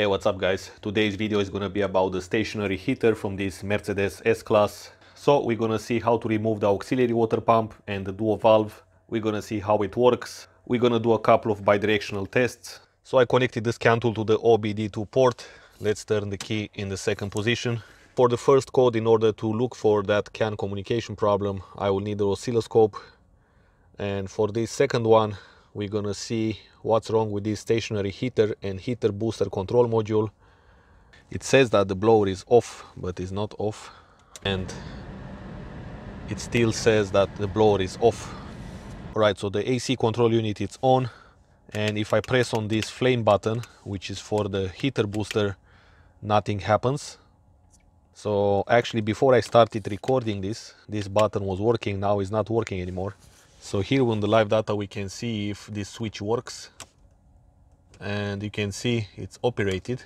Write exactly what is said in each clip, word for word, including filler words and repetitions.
Hey, what's up guys? Today's video is gonna be about the stationary heater from this Mercedes S class. So we're gonna see how to remove the auxiliary water pump and the duo valve. We're gonna see how it works. We're gonna do a couple of bi-directional tests. So I connected the scan tool to the O B D two port. Let's turn the key in the second position. For the first code, in order to look for that C A N communication problem, I will need the oscilloscope. And for this second one, we're gonna see what's wrong with this stationary heater and heater booster control module. It says that the blower is off, but it's not off, and it still says that the blower is off. All right, so the A C control unit is on, and if I press on this flame button, which is for the heater booster, nothing happens. So actually, before I started recording this, this button was working. Now it's not working anymore. So here on the live data we can see if this switch works, and you can see it's operated.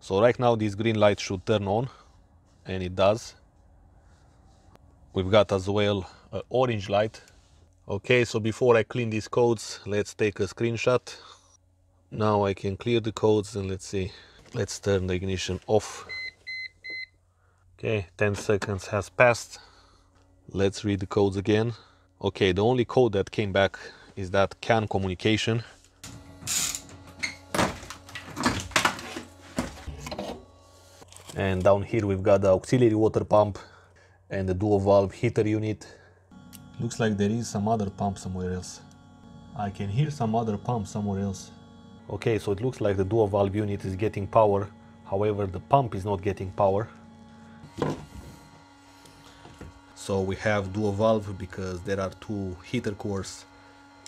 So right now this green light should turn on, and it does. We've got as well an orange light. Okay, so before I clean these codes, let's take a screenshot. Now I can clear the codes, and let's see. Let's turn the ignition off. Okay, ten seconds has passed. Let's read the codes again. Okay, the only code that came back is that C A N communication. And down here we've got the auxiliary water pump and the dual valve heater unit. Looks like there is some other pump somewhere else. I can hear some other pump somewhere else. Okay, so it looks like the dual valve unit is getting power. However, the pump is not getting power. So we have dual valve because there are two heater cores.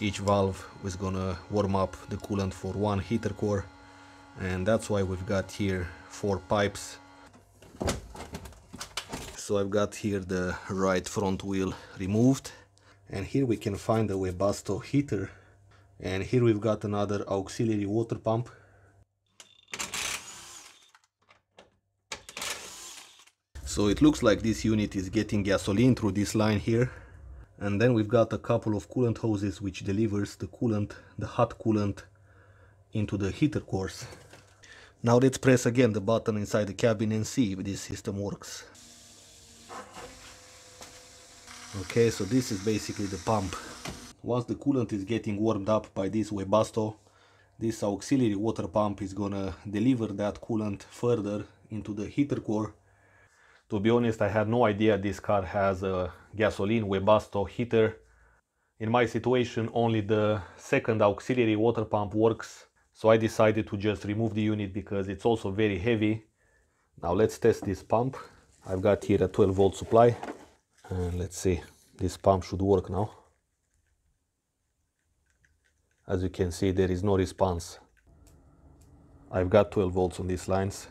Each valve is gonna warm up the coolant for one heater core, and that's why we've got here four pipes. So I've got here the right front wheel removed, and here we can find the Webasto heater, and here we've got another auxiliary water pump. So it looks like this unit is getting gasoline through this line here. And then we've got a couple of coolant hoses which delivers the coolant, the hot coolant, into the heater cores. Now let's press again the button inside the cabin and see if this system works. Okay, so this is basically the pump. Once the coolant is getting warmed up by this Webasto, this auxiliary water pump is gonna deliver that coolant further into the heater core. To be honest, I had no idea this car has a gasoline Webasto heater. In my situation, only the second auxiliary water pump works, so I decided to just remove the unit because it's also very heavy. Now let's test this pump. I've got here a twelve volt supply, and let's see, this pump should work now. As you can see, there is no response. I've got twelve volts on these lines.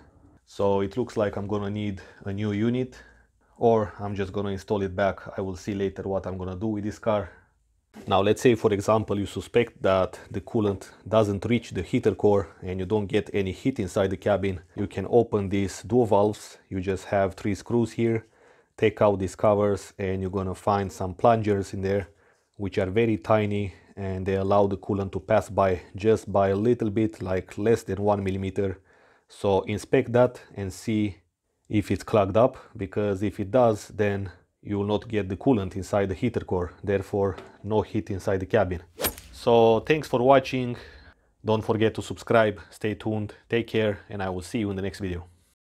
So it looks like I'm gonna need a new unit, or I'm just gonna install it back. I will see later what I'm gonna do with this car. Now let's say, for example, you suspect that the coolant doesn't reach the heater core and you don't get any heat inside the cabin. You can open these dual valves. You just have three screws here. Take out these covers, and you're gonna find some plungers in there, which are very tiny, and they allow the coolant to pass by just by a little bit, like less than one millimeter. So inspect that and see if it's clogged up, because if it does, then you will not get the coolant inside the heater core, therefore no heat inside the cabin. So thanks for watching, don't forget to subscribe, stay tuned, take care, and I will see you in the next video.